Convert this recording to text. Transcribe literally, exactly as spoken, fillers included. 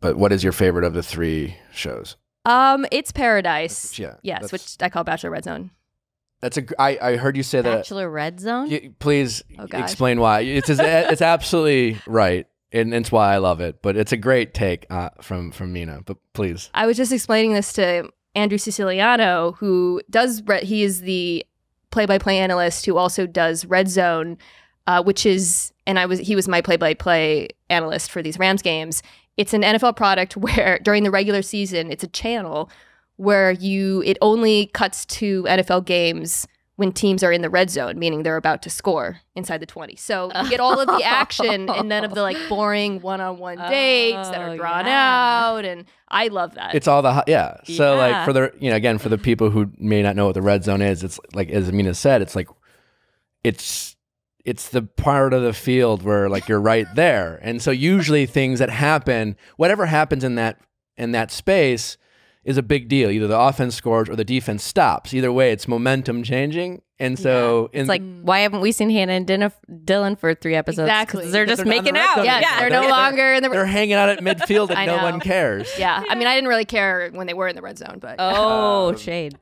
But what is your favorite of the three shows? Um, it's Paradise. Yeah. Yes, which I call Bachelor Red Zone. That's a. I, I heard you say Bachelor that. Bachelor Red Zone. You, please oh, explain why. It's it's absolutely right, and it's why I love it. But it's a great take uh, from from Mina. But please. I was just explaining this to Andrew Siciliano, who does. He is the play-by-play analyst who also does Red Zone, uh, which is. And I was he was my play-by-play analyst for these Rams games. It's an N F L product where during the regular season, it's a channel where you it only cuts to N F L games when teams are in the red zone, meaning they're about to score inside the twenty. So you get all of the action and none of the like boring one-on-one -on -one dates oh, that are drawn yeah. out. And I love that. It's all the, yeah. So yeah. like for the, you know, again, for the people who may not know what the red zone is, it's like, as Mina said, it's like, it's, It's the part of the field where like you're right there. And so usually things that happen, whatever happens in that in that space is a big deal. Either the offense scores or the defense stops. Either way, it's momentum changing. And so yeah. it's like, why haven't we seen Hannah and Dinef Dylan for three episodes? Exactly. They're just they're making out. The yeah, yeah, they're no they're, longer in the. They're hanging out at midfield and no one cares. Yeah. yeah, I mean, I didn't really care when they were in the red zone, but oh, um, shade.